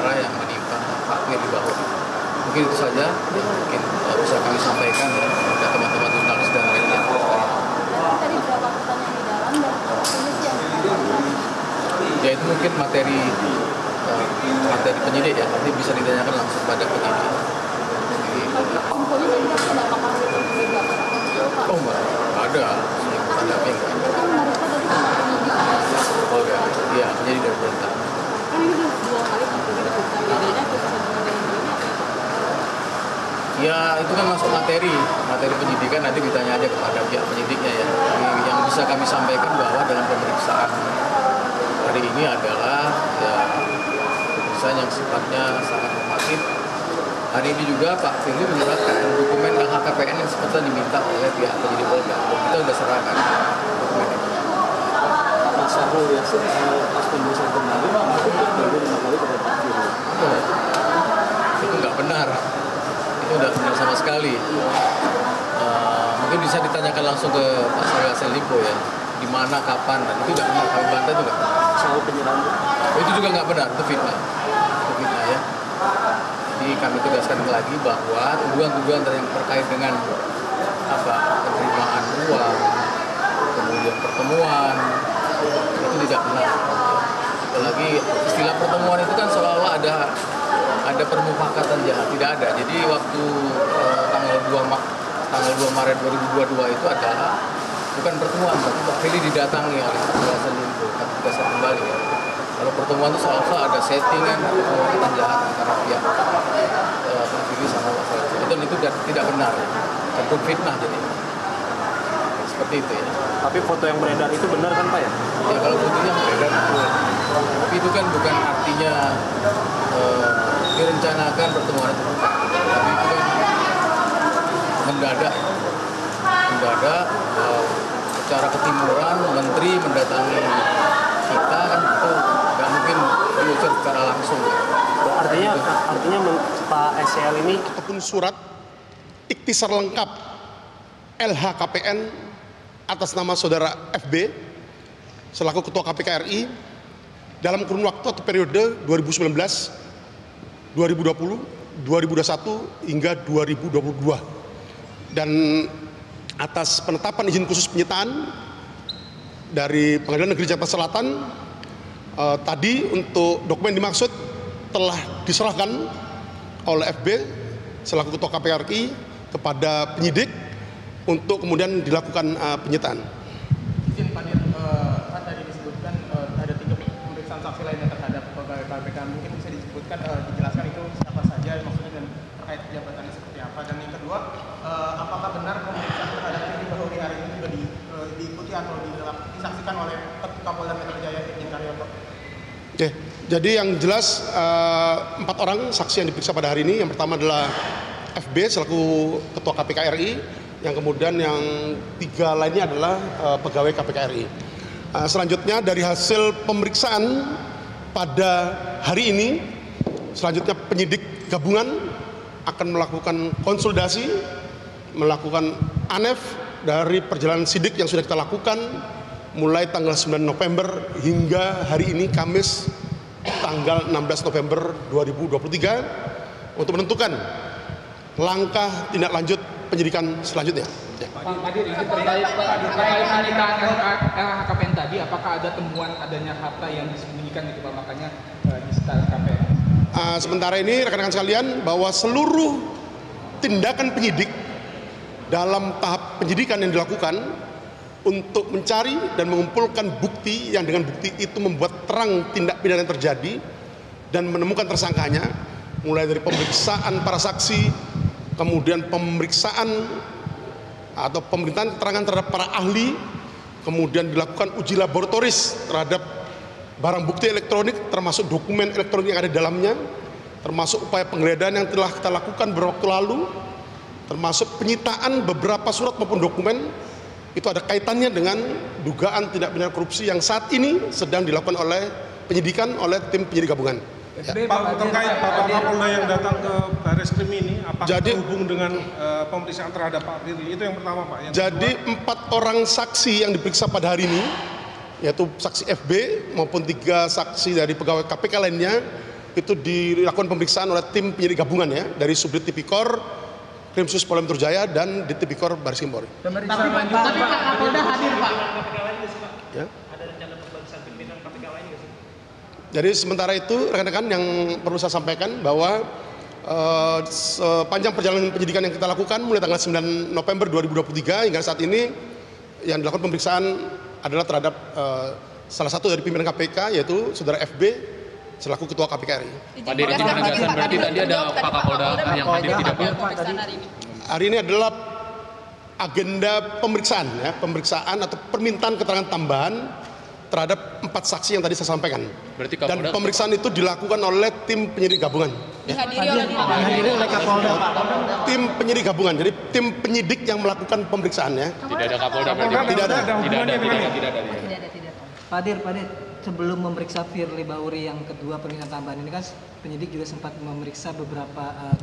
perkara yang menimpa Pak Firli Bahuri. Mungkin itu saja yang mungkin bisa kami sampaikan ya kepada teman-teman jurnalis dan media. Tadi berapa pertanyaan di dalam dan jenis yang ditanyakan? Ya itu mungkin materi penyidik ya, nanti bisa ditanyakan langsung pada penyidik. Oh enggak, ada penyidik. Oh enggak, iya jadi dari perintah. Ya itu kan masuk materi penyidikan, nanti ditanya aja kepada pihak penyidiknya ya. Yang bisa kami sampaikan bahwa dalam pemeriksaan hari ini adalah ya, pemeriksaan yang sifatnya sangat normatif. Hari ini juga Pak Firli menyerahkan dokumen LHKPN yang sebetulnya diminta oleh pihak penyidik Polda. Kita sudah serahkan dokumen. Pak Syahrul Yassin pas pemeriksaan kembali, Pak, kembali kepada Pak Firli. Itu nggak benar. Itu nggak benar sama sekali. Mungkin bisa ditanyakan langsung ke Pak Saragasa Lipo ya. Di mana, kapan, dan itu nggak benar. Kami bantah itu nggak benar. Soal penyerahan itu juga nggak benar. Itu fitnah. Itu fitnah ya. Jadi kami tegaskan lagi bahwa tuduhan-tuduhan yang terkait dengan penerimaan uang, kemudian pertemuan itu tidak benar. Apalagi istilah pertemuan itu kan seolah-olah ada permufakatan jahat, tidak ada. Jadi waktu tanggal 2 Maret 2022 itu adalah bukan pertemuan, tapi Pak Firli didatangi oleh penjelasan itu, kami tegaskan kembali ya. Kalau pertemuan itu seolah-olah ada settingan atau perbuatan jahat antara pihak Pak Firli sama Pak Saragasa itu tidak benar ya. Tentu fitnah jadi seperti itu ya. Tapi foto yang beredar itu benar kan Pak ya? Ya kalau fotonya beredar itu, tapi itu kan bukan artinya direncanakan pertemuan itu, tapi itu kan mendadak ya. Mendadak secara ketimuran menteri mendatangi kita kan itu. Secara langsung. Artinya Pak SCL ini ataupun surat iktisar lengkap LHKPN atas nama saudara FB selaku ketua KPKRI dalam kurun waktu atau periode 2019, 2020, 2021 hingga 2022 dan atas penetapan izin khusus penyitaan dari Pengadilan Negeri Jakarta Selatan. Tadi untuk dokumen dimaksud telah diserahkan oleh FB selaku ketua KPKRI kepada penyidik untuk kemudian dilakukan penyitaan. Izin Pak Dir, kan tadi disebutkan ada 3 pemeriksaan saksi lainnya terhadap pegawai KPK. Mungkin bisa disebutkan, dijelaskan itu siapa saja maksudnya dan terkait jabatannya seperti apa. Dan yang kedua, apakah benar pemeriksaan terhadap Firli Bahuri hari ini juga diikuti atau disaksikan oleh Kapolda Metro Jaya? Oke, jadi yang jelas 4 orang saksi yang diperiksa pada hari ini. Yang pertama adalah FB selaku ketua KPKRI, yang kemudian yang 3 lainnya adalah pegawai KPKRI. Selanjutnya dari hasil pemeriksaan pada hari ini, selanjutnya penyidik gabungan akan melakukan konsolidasi, melakukan ANEV dari perjalanan sidik yang sudah kita lakukan mulai tanggal 9 November hingga hari ini Kamis tanggal 16 November 2023 untuk menentukan langkah tindak lanjut penyidikan selanjutnya. Pak Dir, izin terkait penyitaan LHKPN tadi, apakah ada temuan adanya harta yang disembunyikan gitu Pak, makanya di sekitar KPN? Sementara ini rekan-rekan sekalian bahwa seluruh tindakan penyidik dalam tahap penyidikan yang dilakukan untuk mencari dan mengumpulkan bukti yang dengan bukti itu membuat terang tindak pidana yang terjadi dan menemukan tersangkanya, mulai dari pemeriksaan para saksi, kemudian pemeriksaan atau pemerintahan keterangan terhadap para ahli, kemudian dilakukan uji laboratoris terhadap barang bukti elektronik termasuk dokumen elektronik yang ada di dalamnya, termasuk upaya penggeledahan yang telah kita lakukan beberapa waktu lalu, termasuk penyitaan beberapa surat maupun dokumen. Itu ada kaitannya dengan dugaan tindak pidana korupsi yang saat ini sedang dilakukan oleh penyidikan oleh tim penyidik gabungan. Ya. Pak, terkait Bapak Kapolda yang datang ke Bareskrim ini, apakah terhubung dengan pemeriksaan terhadap Pak Firli? Itu yang pertama, Pak. Yang jadi 4 orang saksi yang diperiksa pada hari ini, yaitu saksi FB maupun 3 saksi dari pegawai KPK lainnya, itu dilakukan pemeriksaan oleh tim penyidik gabungan ya dari Subdit Tipikor, Krimsus Polim Turjaya dan di Tipikor Bar Simpor. Tapi Pak Kapolda hadir Pak. Ya. Ada rencana pemeriksaan pimpinan KPK lain nggak sih? Jadi sementara itu rekan-rekan yang perlu saya sampaikan bahwa sepanjang perjalanan penyidikan yang kita lakukan mulai tanggal 9 November 2023 hingga saat ini yang dilakukan pemeriksaan adalah terhadap salah satu dari pimpinan KPK yaitu saudara FB selaku ketua KPKRI. Pak Diri, berarti tadi ada Pak Kapolda yang hadir tidak hari ini adalah agenda pemeriksaan ya, pemeriksaan atau permintaan keterangan tambahan terhadap 4 saksi yang tadi saya sampaikan. Dan pemeriksaan itu dilakukan oleh tim penyidik gabungan. Dihadiri oleh Kapolda. Tim penyidik gabungan. Jadi tim penyidik yang melakukan pemeriksaannya. Tidak ada Kapolda. Tidak ada. Pak Dir, sebelum memeriksa Firli Bahuri yang kedua permintaan tambahan ini kan penyidik juga sempat memeriksa beberapa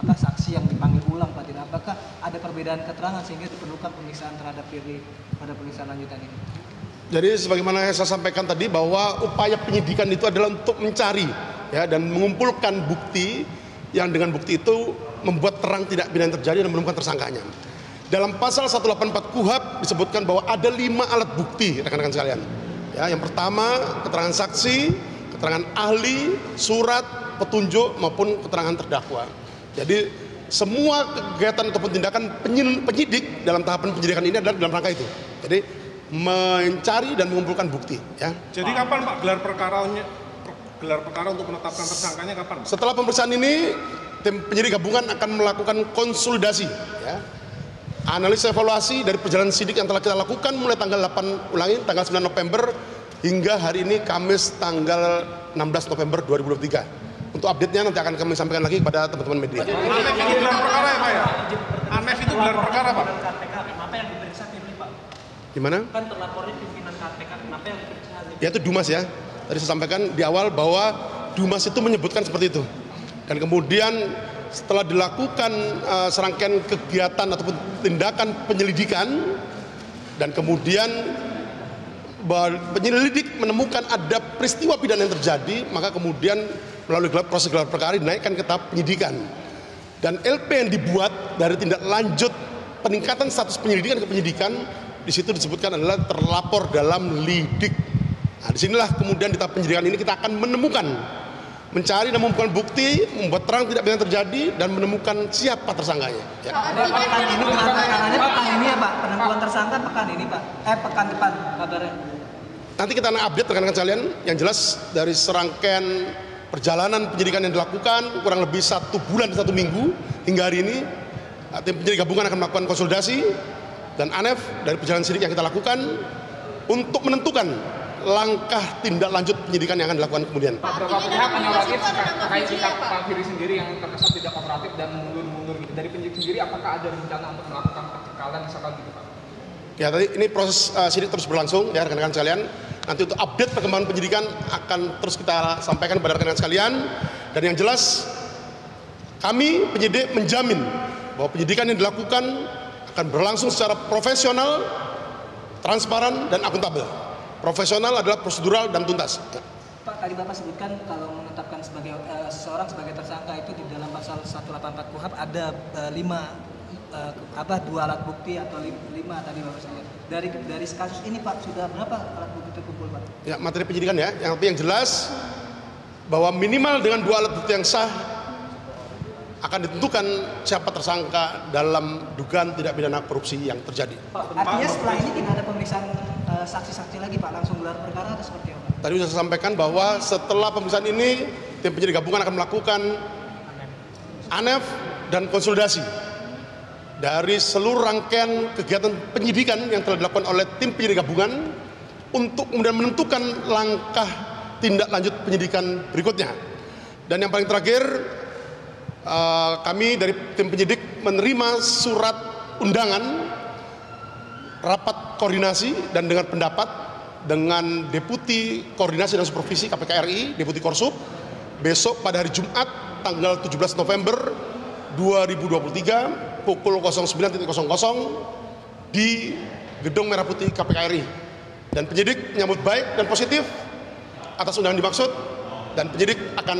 saksi yang dipanggil ulang, Pak Dir. Apakah ada perbedaan keterangan sehingga diperlukan pemeriksaan terhadap Firli pada pemeriksaan lanjutan ini? Jadi sebagaimana saya sampaikan tadi bahwa upaya penyidikan itu adalah untuk mencari ya dan mengumpulkan bukti yang dengan bukti itu membuat terang tidak pidana terjadi dan menemukan tersangkanya. Dalam pasal 184 KUHAP disebutkan bahwa ada 5 alat bukti rekan-rekan sekalian. Ya, yang pertama keterangan saksi, keterangan ahli, surat, petunjuk maupun keterangan terdakwa. Jadi semua kegiatan ataupun tindakan penyidik dalam tahapan penyidikan ini adalah dalam rangka itu. Jadi mencari dan mengumpulkan bukti ya. Jadi kapan Pak gelar perkara untuk menetapkan tersangkanya kapan Pak? Setelah pemeriksaan ini tim penyidik gabungan akan melakukan konsolidasi ya. Analisa evaluasi dari perjalanan sidik yang telah kita lakukan mulai tanggal 9 November hingga hari ini Kamis tanggal 16 November 2023. Untuk update-nya nanti akan kami sampaikan lagi kepada teman-teman media. ANEV itu gelar perkara ya Pak ya? ANEV itu gelar perkara Pak? Apa yang diperiksa tim Pak? Gimana? Kan terlapornya pimpinan KPK, kenapa yang diperiksa? Ya itu Dumas ya. Tadi saya sampaikan di awal bahwa Dumas itu menyebutkan seperti itu. Dan kemudian setelah dilakukan serangkaian kegiatan ataupun tindakan penyelidikan dan kemudian penyelidik menemukan ada peristiwa pidana yang terjadi, maka kemudian melalui proses gelar perkara dinaikkan ke tahap penyidikan. Dan LP yang dibuat dari tindak lanjut peningkatan status penyelidikan ke penyidikan di situ disebutkan adalah terlapor dalam lidik. Nah, disinilah kemudian di tahap penyidikan ini kita akan menemukan, mencari dan mengumpulkan bukti, membuat terang tidak pidana terjadi dan menemukan siapa tersangkanya. Ya. Pekan ini ya Pak, penentuan tersangka pekan ini Pak, pekan depan kabarnya. Nanti kita akan update rekan-rekan sekalian. Yang jelas dari serangkaian perjalanan penyidikan yang dilakukan kurang lebih 1 bulan 1 minggu hingga hari ini tim penyidik gabungan akan melakukan konsolidasi. Dan ANEV dari perjalanan sidik yang kita lakukan untuk menentukan langkah tindak lanjut penyidikan yang akan dilakukan kemudian. Pak, berapa pihak menyoroti terkait sikap Pak Firli sendiri yang terkesan tidak kooperatif dan mundur-mundur gitu. Dari penyidik sendiri apakah ada rencana untuk melakukan percekalan misalkan gitu Pak? Ya tadi ini proses sidik terus berlangsung ya rekan-rekan sekalian. Nanti untuk update perkembangan penyidikan akan terus kita sampaikan kepada rekan-rekan sekalian. Dan yang jelas kami penyidik menjamin bahwa penyidikan yang dilakukan akan berlangsung secara profesional, transparan, dan akuntabel. Profesional adalah prosedural dan tuntas. Pak, tadi Bapak sebutkan kalau menetapkan sebagai seseorang sebagai tersangka itu di dalam pasal 184 KUHAP ada 2 alat bukti atau 5 tadi Bapak sebutkan. Dari kasus ini Pak sudah berapa alat bukti terkumpul Pak? Ya materi penyidikan ya. Yang jelas bahwa minimal dengan 2 alat bukti yang sah akan ditentukan siapa tersangka dalam dugaan tidak pidana korupsi yang terjadi. Pak, artinya setelah ini tidak ada pemeriksaan saksi-saksi lagi Pak, langsung gelar perkara atau seperti apa? Tadi sudah saya sampaikan bahwa setelah pemeriksaan ini tim penyidik gabungan akan melakukan ANEV dan konsolidasi dari seluruh rangkaian kegiatan penyidikan yang telah dilakukan oleh tim penyidik gabungan untuk kemudian menentukan langkah tindak lanjut penyidikan berikutnya. Dan yang paling terakhir kami dari tim penyidik menerima surat undangan rapat koordinasi dan dengan pendapat dengan Deputi Koordinasi dan Supervisi KPKRI, Deputi Korsup besok pada hari Jumat tanggal 17 November 2023 pukul 09.00 di Gedung Merah Putih KPKRI. Dan penyidik menyambut baik dan positif atas undangan dimaksud Dan penyidik akan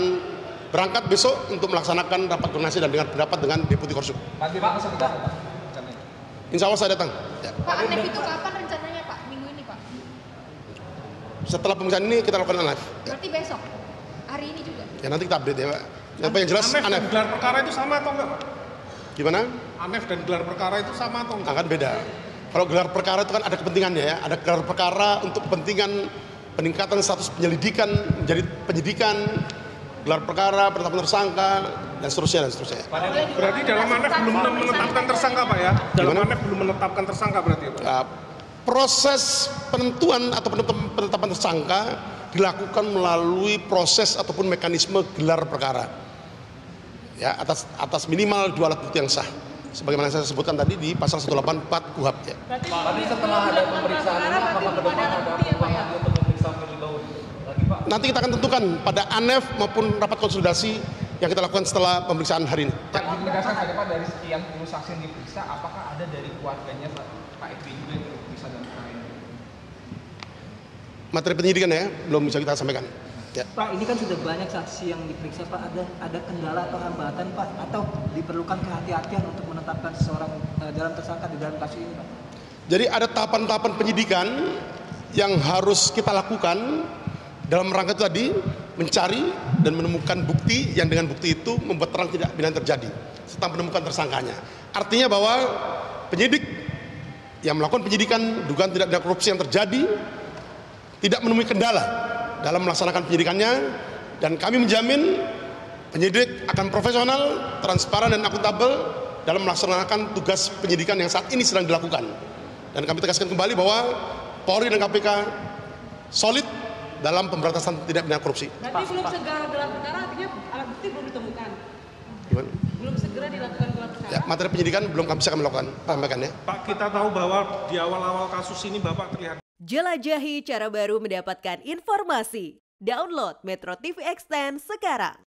berangkat besok untuk melaksanakan rapat koordinasi dan dengar pendapat dengan Deputi Korsup. Pagi Pak, saya datang. Insya Allah saya datang. Ya. Pak, ANEV itu kapan rencananya Pak? Minggu ini Pak? Setelah pemeriksaan ini kita lakukan ANEV. Berarti besok? Hari ini juga? Ya nanti kita update ya Pak. Apa yang jelas ANEV. ANEV dan gelar perkara itu sama atau enggak Pak? Gimana? ANEV dan gelar perkara itu sama atau enggak? Akan beda. Kalau gelar perkara itu kan ada kepentingannya ya. Ada gelar perkara untuk kepentingan peningkatan status penyelidikan menjadi penyidikan, gelar perkara, penetapan tersangka, dan seterusnya, Berarti dalam ANEV belum menetapkan tersangka Pak ya? Dalam ANEV belum menetapkan tersangka berarti ya Pak? Proses penentuan atau penetapan tersangka dilakukan melalui proses ataupun mekanisme gelar perkara ya, atas minimal dua alat bukti yang sah sebagaimana saya sebutkan tadi di pasal 184 KUHAP ya. Berarti setelah ada pemeriksaan ini apakah ke depan ada peluang untuk pemeriksaan lebih dahulu lagi Pak? Nanti kita akan tentukan pada ANEV maupun rapat konsolidasi yang kita lakukan setelah pemeriksaan hari ini. Pak, ditegaskan ada Pak dari sekian puluh saksi yang diperiksa, apakah ada dari keluarganya Pak FB juga yang diperiksa dan lain-lain? Materi penyidikan ya, belum bisa kita sampaikan. Ya. Pak, ini kan sudah banyak saksi yang diperiksa Pak, ada kendala atau hambatan Pak, atau diperlukan kehati-hatian untuk menetapkan seseorang dalam tersangka di dalam kasus ini Pak? Jadi ada tahapan-tahapan penyidikan yang harus kita lakukan dalam rangka itu tadi mencari dan menemukan bukti yang dengan bukti itu membuat terang tidak benar terjadi serta menemukan tersangkanya. Artinya bahwa penyidik yang melakukan penyidikan dugaan tidak benar korupsi yang terjadi tidak menemui kendala dalam melaksanakan penyidikannya, dan kami menjamin penyidik akan profesional, transparan, dan akuntabel dalam melaksanakan tugas penyidikan yang saat ini sedang dilakukan. Dan kami tegaskan kembali bahwa Polri dan KPK solid dalam pemberantasan tidak benar korupsi. Berarti belum segera gelar perkara, artinya alat bukti belum ditemukan? Gimana? Belum segera dilakukan gelar perkara? Ya, materi penyidikan belum kami lakukan, sampaikan ya. Pak, kita tahu bahwa di awal-awal kasus ini Bapak terlihat. Jelajahi cara baru mendapatkan informasi. Download Metro TV Extend sekarang.